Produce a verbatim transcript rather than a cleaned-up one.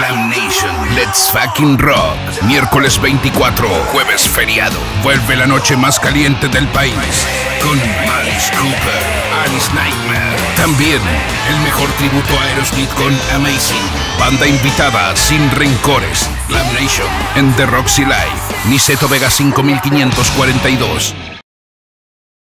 Glam Nation, Let's Fucking Rock. Miércoles veinticuatro, jueves feriado. Vuelve la noche más caliente del país con Malice Cooper, Alice's Nightmare. También el mejor tributo a Aerosmith con Amazing. Banda invitada sin rencores, Glam Nation en The Roxy Live, Niceto Vega cinco mil quinientos cuarenta y dos.